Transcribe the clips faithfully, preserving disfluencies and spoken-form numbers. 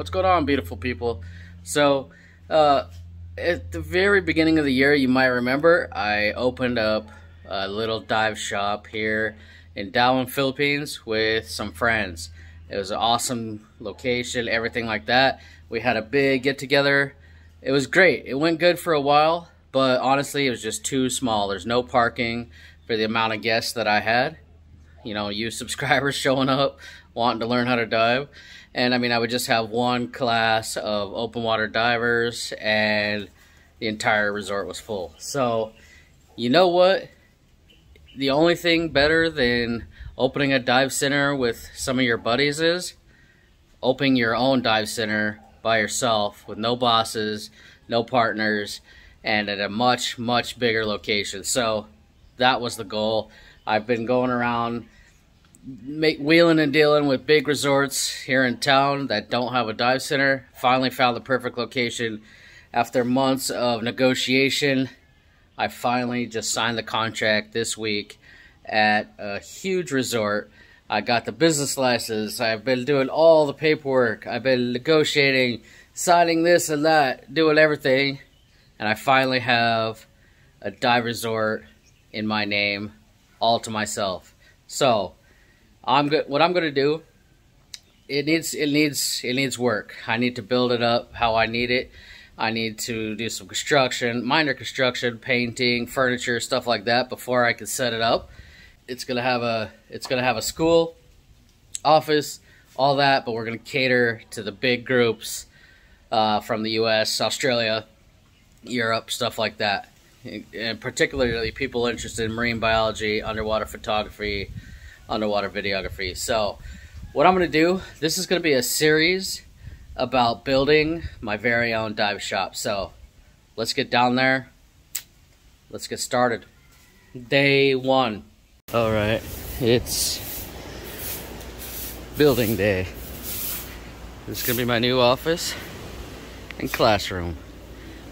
What's going on, beautiful people? So, uh, at the very beginning of the year, you might remember, I opened up a little dive shop here in Dallas, Philippines with some friends. It was an awesome location, everything like that. We had a big get-together. It was great. It went good for a while, but honestly, it was just too small. There's no parking for the amount of guests that I had. You know, you subscribers showing up, wanting to learn how to dive. And I mean, I would just have one class of open water divers and the entire resort was full. So, you know what? The only thing better than opening a dive center with some of your buddies is opening your own dive center by yourself with no bosses, no partners, and at a much, much bigger location. So that was the goal. I've been going around make, wheeling and dealing with big resorts here in town that don't have a dive center. Finally found the perfect location. After months of negotiation, I finally just signed the contract this week at a huge resort. I got the business license. I've been doing all the paperwork. I've been negotiating, signing this and that, doing everything. And I finally have a dive resort in my name, all to myself. So, I'm good. What I'm gonna do, it needs, it needs, it needs work. I need to build it up how I need it. I need to do some construction, minor construction, painting, furniture, stuff like that before I can set it up. It's gonna have a, it's gonna have a school, office, all that. But we're gonna cater to the big groups uh, from the U S, Australia, Europe, stuff like that. And particularly people interested in marine biology, underwater photography, underwater videography. So what I'm going to do, this is going to be a series about building my very own dive shop. So let's get down there. Let's get started. Day one. All right. It's building day. This is going to be my new office and classroom.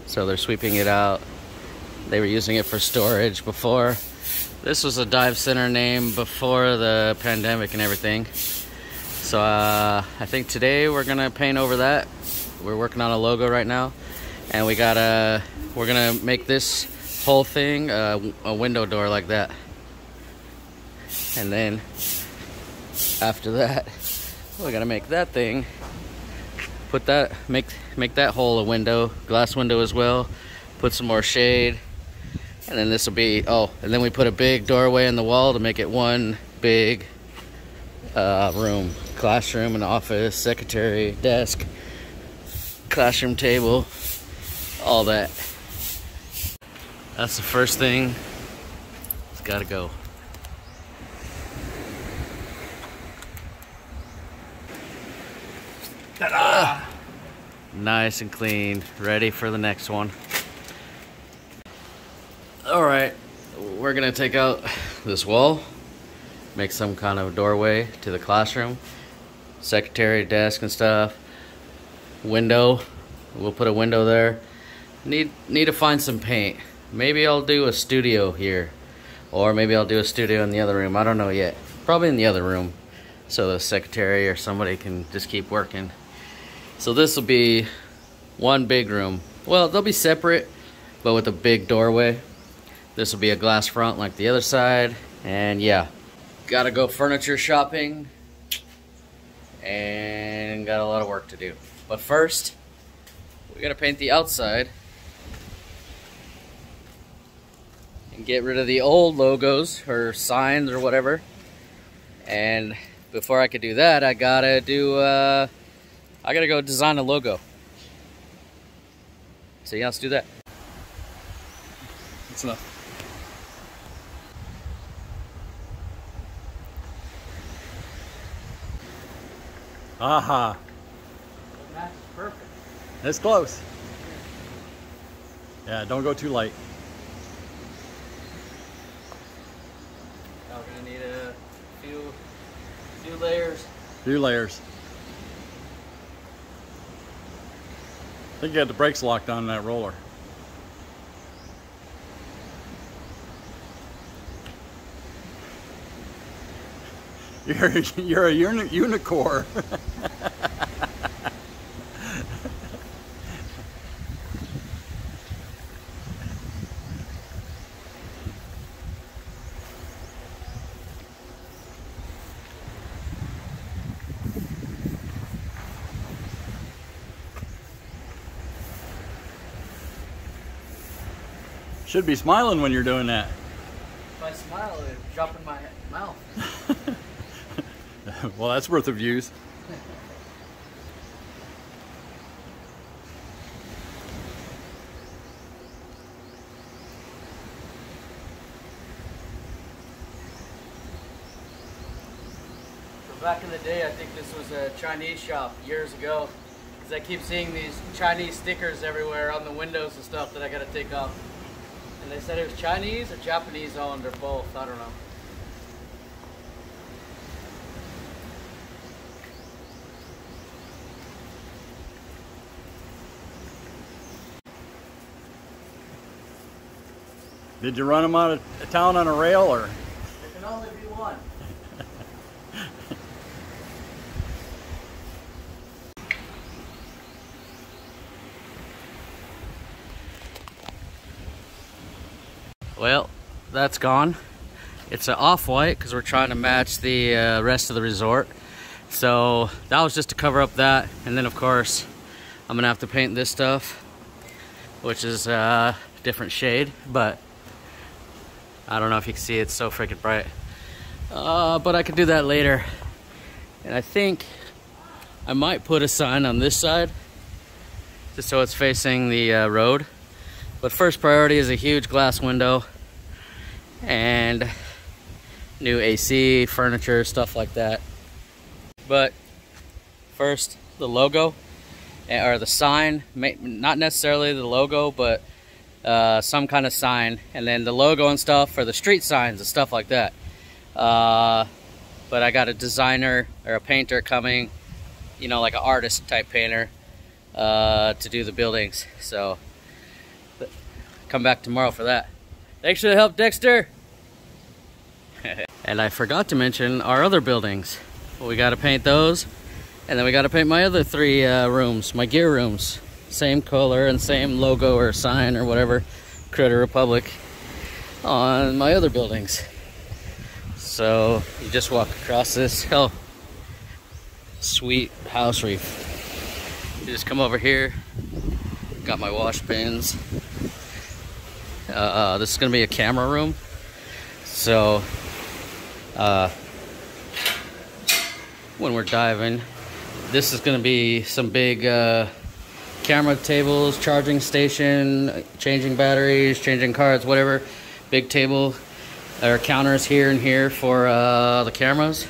So they're sweeping it out. They were using it for storage before. This was a dive center name before the pandemic and everything. So uh, I think today we're gonna paint over that. We're working on a logo right now, and we gotta we're gonna make this whole thing a, a window door like that. And then after that, we're gonna make that thing. Put that make make that hole a window, glass window as well. Put some more shade. And then this will be, oh, and then we put a big doorway in the wall to make it one big uh, room. Classroom and office, secretary, desk, classroom table, all that. That's the first thing. It's gotta go. Ta-da! Nice and clean, ready for the next one. All right, we're gonna take out this wall, make some kind of doorway to the classroom, secretary, desk and stuff, window. We'll put a window there. Need need to find some paint. Maybe I'll do a studio here, or maybe I'll do a studio in the other room. I don't know yet. Probably in the other room, so the secretary or somebody can just keep working. So this will be one big room. Well, they'll be separate, but with a big doorway. This will be a glass front like the other side. And yeah, gotta go furniture shopping and got a lot of work to do. But first, we gotta paint the outside and get rid of the old logos or signs or whatever. And before I could do that, I gotta do, uh, I gotta go design a logo. So yeah, let's do that. That's enough. Aha. Uh-huh. That's perfect. It's close. Yeah, don't go too light. Now we're gonna need a few few layers. Few layers. I think you had the brakes locked on that roller. You're, you're a uni unicorn. Should be smiling when you're doing that. If I smile, it's dropping my mouth. Well, that's worth of views. Back in the day, I think this was a Chinese shop years ago, because I keep seeing these Chinese stickers everywhere on the windows and stuff that I gotta take off. And they said it was Chinese or Japanese owned or both, I don't know. Did you run them out of town on a rail or? There can only be one. Well, that's gone. It's an off-white because we're trying to match the uh, rest of the resort. So that was just to cover up that. And then of course, I'm gonna have to paint this stuff, which is a uh, different shade, but I don't know if you can see, it's so freaking bright. Uh, but I could do that later. And I think I might put a sign on this side just so it's facing the uh, road. But first priority is a huge glass window and new A C, furniture, stuff like that. But first, the logo or the sign, not necessarily the logo, but uh, some kind of sign. And then the logo and stuff for the street signs and stuff like that. Uh, but I got a designer or a painter coming, you know, like an artist type painter uh, to do the buildings. So. Come back tomorrow for that. Thanks for the help, Dexter. And I forgot to mention our other buildings. We got to paint those, and then we got to paint my other three uh, rooms, my gear rooms. Same color and same logo or sign or whatever, Critter Republic, on my other buildings. So you just walk across this hell, sweet house reef. You just come over here. Got my wash bins. Uh, this is going to be a camera room, so uh, when we're diving, this is going to be some big uh, camera tables, charging station, changing batteries, changing cards, whatever, big table or counters here and here for uh, the cameras,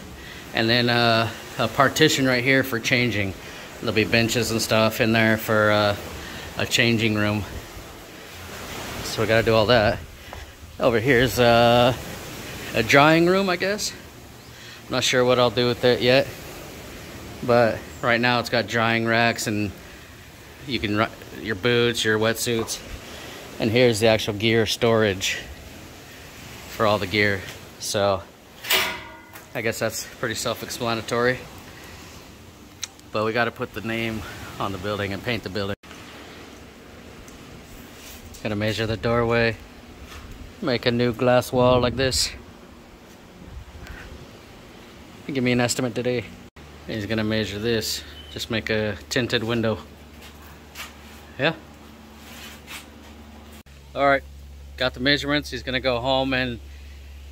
and then uh, a partition right here for changing. There'll be benches and stuff in there for uh, a changing room. So we gotta do all that. Over here is uh, a drying room, I guess. I'm not sure what I'll do with it yet, but right now it's got drying racks and you can your boots, your wetsuits, and here's the actual gear storage for all the gear. So I guess that's pretty self-explanatory. But we gotta put the name on the building and paint the building. Gonna measure the doorway, make a new glass wall like this. Give me an estimate today. He's gonna measure this, just make a tinted window. Yeah. All right, got the measurements. He's gonna go home and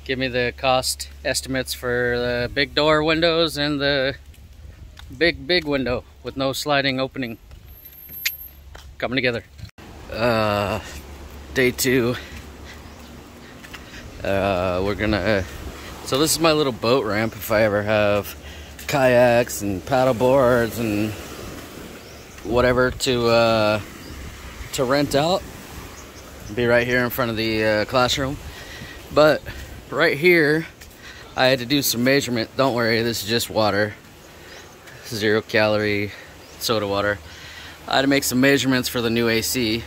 give me the cost estimates for the big door windows and the big, big window with no sliding opening. Coming together. Uh, day two. Uh, we're gonna. Uh, so this is my little boat ramp. If I ever have kayaks and paddle boards and whatever to uh, to rent out, it'll be right here in front of the uh, classroom. But right here, I had to do some measurement. Don't worry, this is just water, zero calorie soda water. I had to make some measurements for the new A C.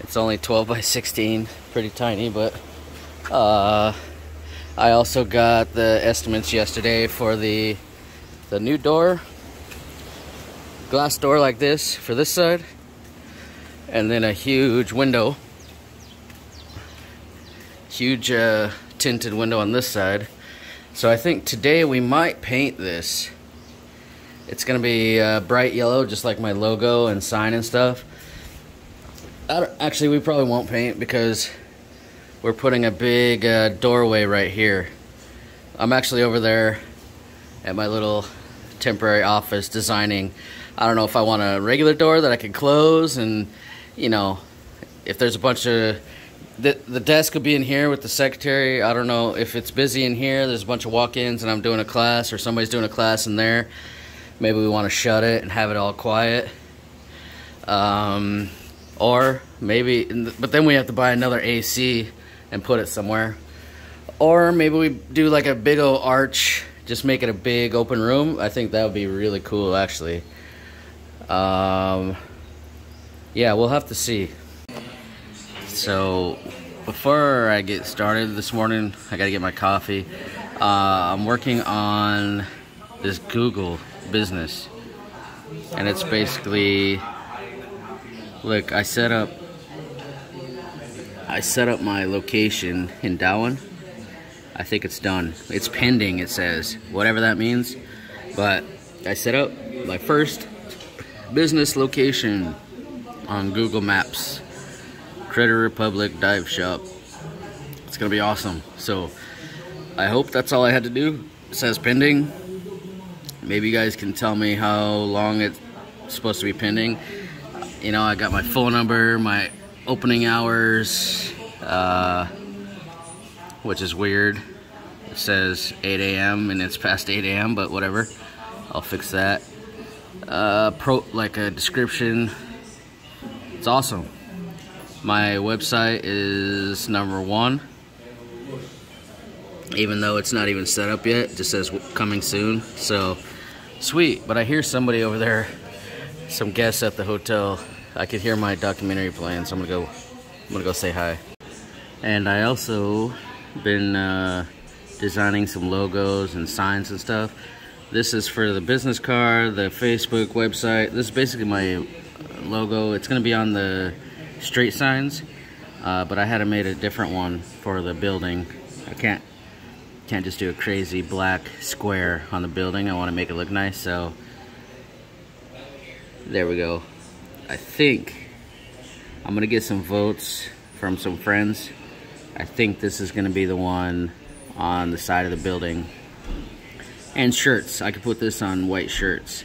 It's only twelve by sixteen, pretty tiny, but uh, I also got the estimates yesterday for the the new door, glass door like this for this side, and then a huge window, huge uh, tinted window on this side. So I think today we might paint this. It's gonna be uh, bright yellow, just like my logo and sign and stuff. I don't, actually, we probably won't paint because we're putting a big uh, doorway right here. I'm actually over there at my little temporary office designing. I don't know if I want a regular door that I can close, and you know, if there's a bunch of the, the desk could be in here with the secretary. I don't know if it's busy in here. There's a bunch of walk-ins and I'm doing a class or somebody's doing a class in there. Maybe we want to shut it and have it all quiet. Um, or maybe, but then we have to buy another A C and put it somewhere. Or maybe we do like a big old arch, just make it a big open room. I think that would be really cool, actually. Um, yeah, we'll have to see. So before I get started this morning, I gotta get my coffee. Uh, I'm working on this Google business, and it's basically, look, I set up, I set up my location in Dauin. I think it's done. It's pending, it says, whatever that means. But I set up my first business location on Google Maps. Critter Republic dive shop. It's gonna be awesome. So I hope that's all I had to do. It says pending. Maybe you guys can tell me how long it's supposed to be pending. You know, I got my phone number, my opening hours, uh, which is weird. It says eight A M and it's past eight A M, but whatever. I'll fix that. Uh, pro like a description. It's awesome. My website is number one, even though it's not even set up yet. It just says coming soon, so sweet. But I hear somebody over there, some guests at the hotel. I could hear my documentary playing, so I'm gonna go. I'm gonna go say hi. And I also been uh, designing some logos and signs and stuff. This is for the business card, the Facebook website. This is basically my logo. It's gonna be on the street signs, uh, but I had to made a different one for the building. I can't can't just do a crazy black square on the building. I want to make it look nice, so there we go. I think I'm gonna get some votes from some friends. I think this is gonna be the one on the side of the building. And shirts, I could put this on white shirts,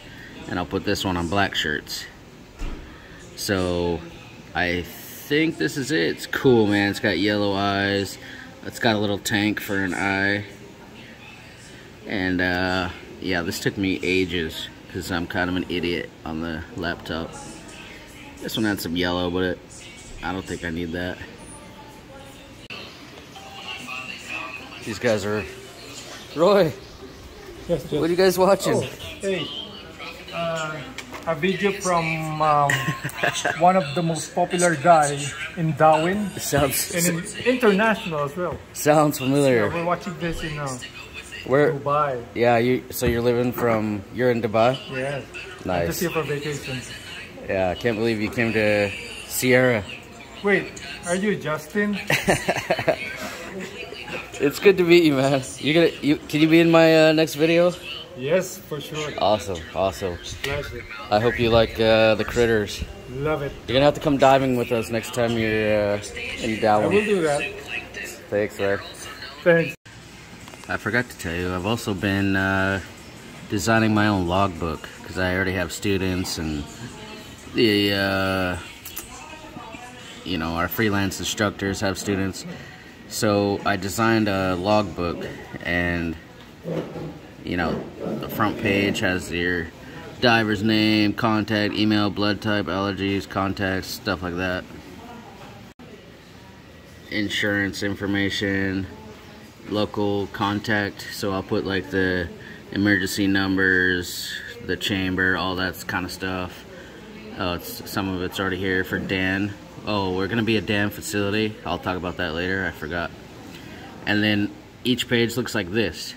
and I'll put this one on black shirts. So I think this is it. It's cool, man. It's got yellow eyes. It's got a little tank for an eye. And uh, yeah, this took me ages because I'm kind of an idiot on the laptop. This one had some yellow, but it, I don't think I need that. These guys are... Roy! Yes, yes. What are you guys watching? Oh, hey. Uh... A video from um, one of the most popular guys in Darwin. Sounds and in international as well. Sounds familiar. So we're watching this in uh, Where, Dubai. Yeah, you. So you're living from you're in Dubai. Yes. Nice. I'm just here for vacation. Yeah, I can't believe you came to Sierra. Wait, are you Justin? It's good to meet you, man. You gonna you? Can you be in my uh, next video? Yes, for sure. Awesome, awesome. Pleasure. I hope you like uh, the critters. Love it. You're gonna have to come diving with us next time you're uh, in Dallas. I will do that. Thanks, man. Thanks. I forgot to tell you, I've also been uh, designing my own logbook because I already have students and the uh, you know, our freelance instructors have students. So I designed a logbook, and you know, the front page has your diver's name, contact, email, blood type, allergies, contacts, stuff like that. Insurance information, local contact. So I'll put like the emergency numbers, the chamber, all that kind of stuff. Oh, it's, some of it's already here for Dan. Oh, we're gonna be a Dan facility. I'll talk about that later, I forgot. And then each page looks like this.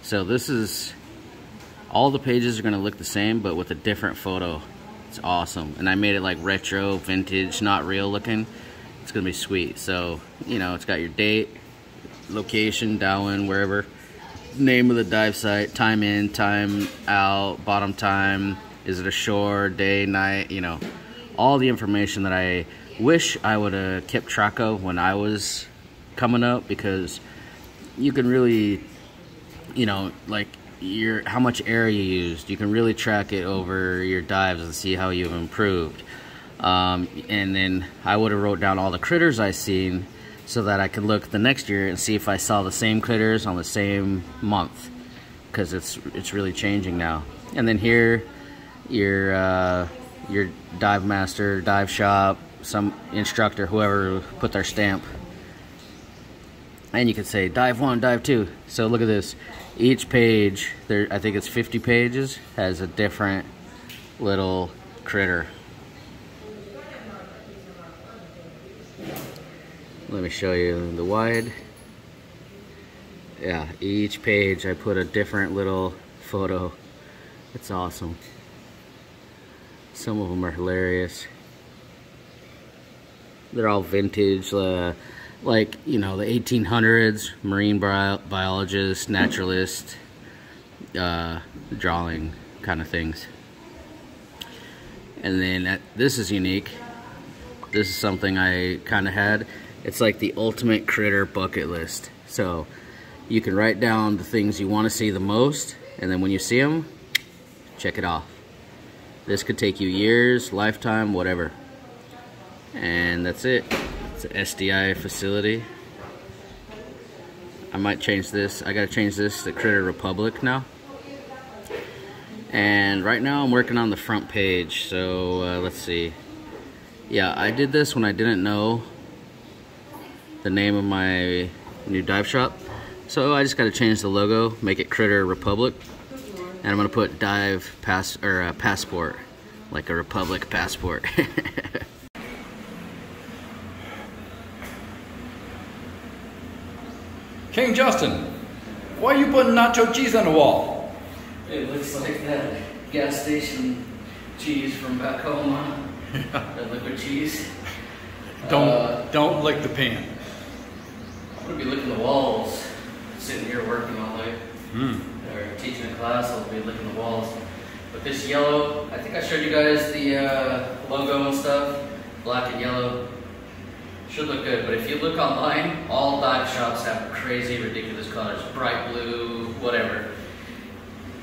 So this is, all the pages are gonna look the same, but with a different photo. It's awesome. And I made it like retro, vintage, not real looking. It's gonna be sweet. So, you know, it's got your date, location, Darwin, wherever. Name of the dive site, time in, time out, bottom time. Is it a shore, day, night, you know. all the information that I wish I would have kept track of when I was coming up, because you can really, you know, like your how much air you used. You can really track it over your dives and see how you've improved. Um, and then I would have wrote down all the critters I seen, so that I could look the next year and see if I saw the same critters on the same month, because it's it's really changing now. And then here, your uh, your dive master, dive shop, some instructor, whoever put their stamp, and you could say dive one, dive two. So look at this. Each page, there I think it's fifty pages, has a different little critter. Let me show you the wide. Yeah, each page I put a different little photo. It's awesome. Some of them are hilarious. They're all vintage, uh, like, you know, the eighteen hundreds, marine bi biologist, naturalist, uh, drawing kind of things. And then at, this is unique. This is something I kind of had. It's like the ultimate critter bucket list. So you can write down the things you want to see the most, and then when you see them, check it off. This could take you years, lifetime, whatever. And that's it. It's an S D I facility. I might change this. I gotta change this to Critter Republic now. And right now I'm working on the front page. So uh, let's see. Yeah, I did this when I didn't know the name of my new dive shop, so I just got to change the logo, make it Critter Republic, and I'm gonna put dive pass or uh, passport, like a Republic passport. King Justin, why are you putting nacho cheese on the wall? It looks like that gas station cheese from back home, huh? That liquid cheese. Don't uh, don't lick the pan. I'm gonna be licking the walls, sitting here working all day, mm. or teaching a class. I'll be licking the walls. But this yellow, I think I showed you guys the uh, logo and stuff, black and yellow. Should look good. But if you look online, all dive shops have crazy, ridiculous colors, bright blue, whatever.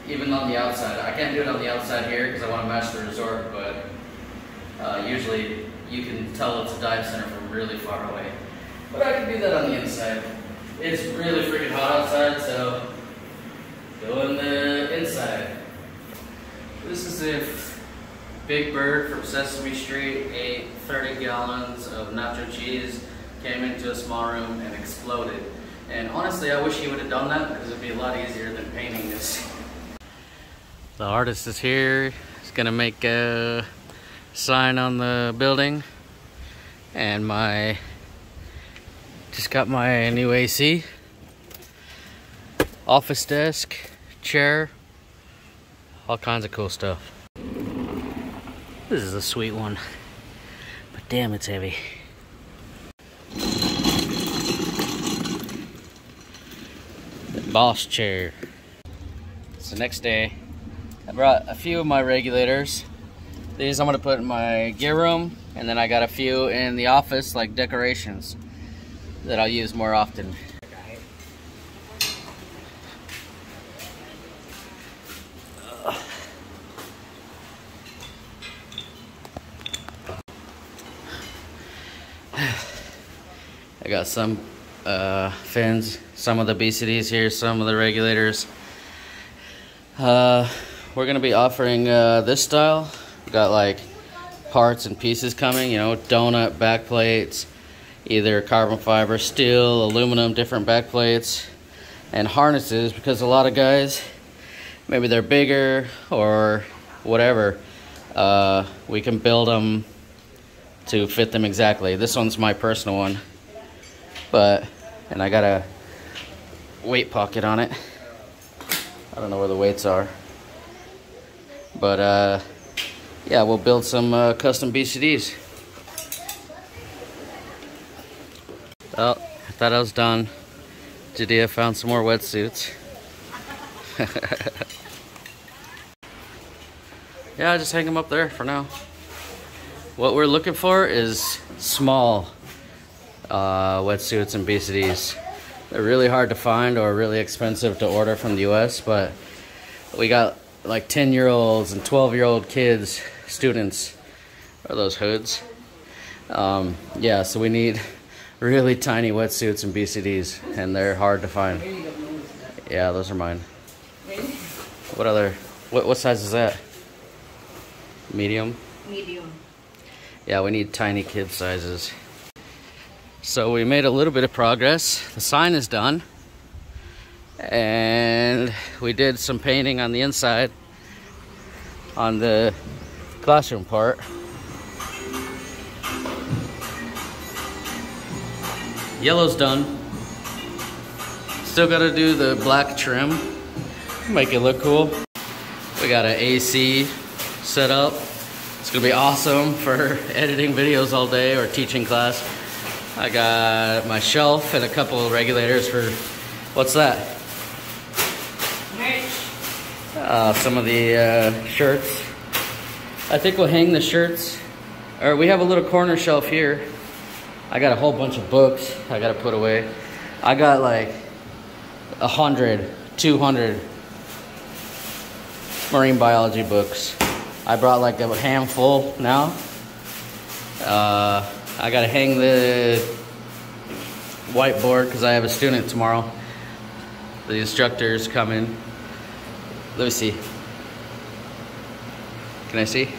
Even on the outside, I can't do it on the outside here because I want to match the resort. But uh, usually, you can tell it's a dive center from really far away. But I can do that on the inside. It's really freaking hot outside, so go on the inside. This is if Big Bird from Sesame Street ate thirty gallons of nacho cheese, came into a small room, and exploded. And honestly, I wish he would have done that, because it'd be a lot easier than painting this. The artist is here. He's gonna make a sign on the building, and my just got my new A C, office desk, chair, all kinds of cool stuff. This is a sweet one, but damn, it's heavy. The boss chair. It's the next day. I brought a few of my regulators. These I'm gonna put in my gear room, and then I got a few in the office, like decorations, that I'll use more often. Uh. I got some uh, fins, some of the B C Ds here, some of the regulators. Uh, we're gonna be offering uh, this style. We've got like parts and pieces coming, you know, donut backplates, either carbon fiber, steel, aluminum, different back plates, and harnesses, because a lot of guys, maybe they're bigger or whatever, uh, we can build them to fit them exactly. This one's my personal one, but, and I got a weight pocket on it. I don't know where the weights are, but uh, yeah, we'll build some uh, custom B C Ds. Well, I thought I was done. Jadea found some more wetsuits. Yeah, I'll just hang them up there for now. What we're looking for is small uh, wetsuits and B C Ds. They're really hard to find or really expensive to order from the U S, but we got like ten year olds and twelve year old kids, students. Are those hoods? Um, yeah, so we need really tiny wetsuits and B C Ds, and they're hard to find. Yeah, those are mine. What other, what, what size is that? Medium? Medium. Yeah, we need tiny kid sizes. So we made a little bit of progress. The sign is done. And we did some painting on the inside, on the classroom part. Yellow's done. Still gotta do the black trim. Make it look cool. We got an A C set up. It's gonna be awesome for editing videos all day or teaching class. I got my shelf and a couple of regulators for, what's that? Merch. Uh, some of the uh, shirts. I think we'll hang the shirts. Or we have a little corner shelf here. I got a whole bunch of books I gotta put away. I got like a hundred, two hundred marine biology books. I brought like a handful now. Uh, I gotta hang the whiteboard because I have a student tomorrow. The instructor's coming. Let me see. Can I see?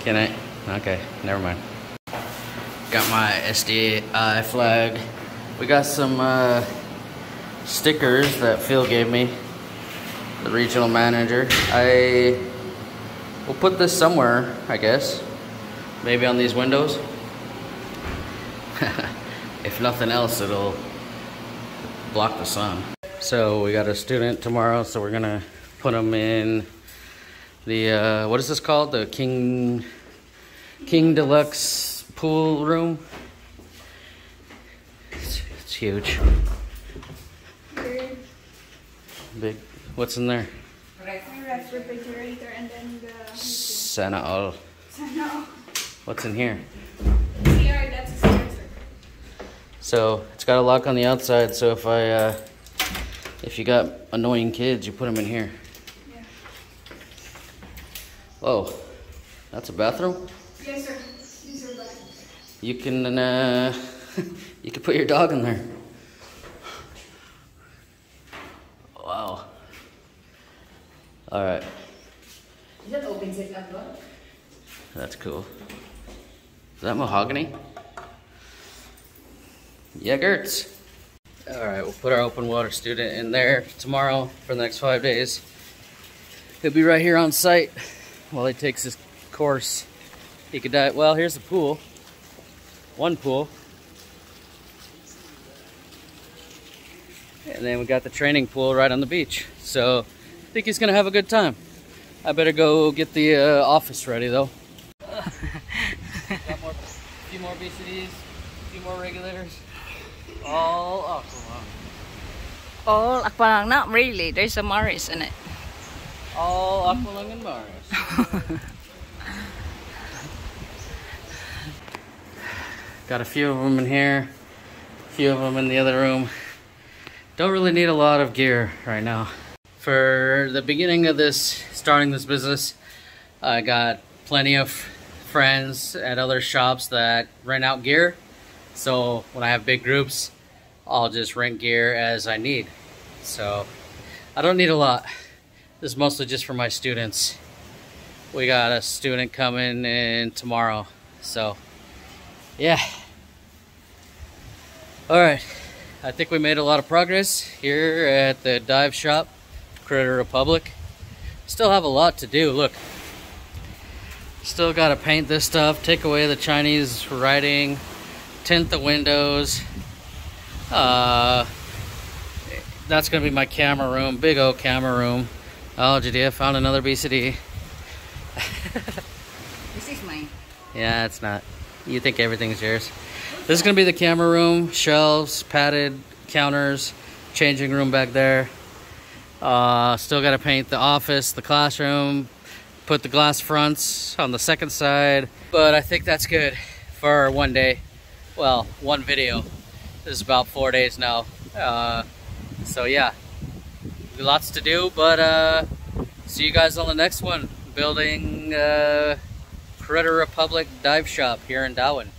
Can I? Okay, never mind. Got my S D I flag. We got some uh, stickers that Phil gave me, the regional manager. I will put this somewhere, I guess. Maybe on these windows. If nothing else, it'll block the sun. So we got a student tomorrow, so we're gonna put them in the, uh, what is this called? The King, King Deluxe pool room. It's, it's huge. Big. What's in there? Refrigerator and then the Sanaol. What's in here? Here, that's a sensor. So it's got a lock on the outside. So if I, uh, if you got annoying kids, you put them in here. Yeah. Whoa, that's a bathroom. Yes, sir. You can, uh, you can put your dog in there. Wow. All right. That opens it up, right? That's cool. Is that mahogany? Yeah, Gertz. All right, we'll put our open water student in there tomorrow for the next five days. He'll be right here on site while he takes his course. He could dive, well, here's the pool. One pool, and then we got the training pool right on the beach, so I think he's gonna have a good time. I better go get the uh, office ready though. Got more, a few more B C Ds, a few more regulators, all Aqualung. All Aqualung, not really, there's a Maris in it. All Aqualung and Maris. Got a few of them in here, a few of them in the other room. Don't really need a lot of gear right now. For the beginning of this, starting this business, I got plenty of friends at other shops that rent out gear. So when I have big groups, I'll just rent gear as I need. So I don't need a lot. This is mostly just for my students. We got a student coming in tomorrow, so. Yeah. All right. I think we made a lot of progress here at the dive shop, Critter Republic. Still have a lot to do. Look. Still got to paint this stuff, take away the Chinese writing, tint the windows. Uh, that's going to be my camera room, big old camera room. Oh, Jadea found another B C D. This is mine. Yeah, it's not. You think everything's yours. This is gonna be the camera room, shelves, padded counters, changing room back there. Uh, still gotta paint the office, the classroom, put the glass fronts on the second side. But I think that's good for one day. Well, one video. This is about four days now. Uh, so yeah, lots to do, but uh, see you guys on the next one. Building uh, Critter Republic dive shop here in Darwin.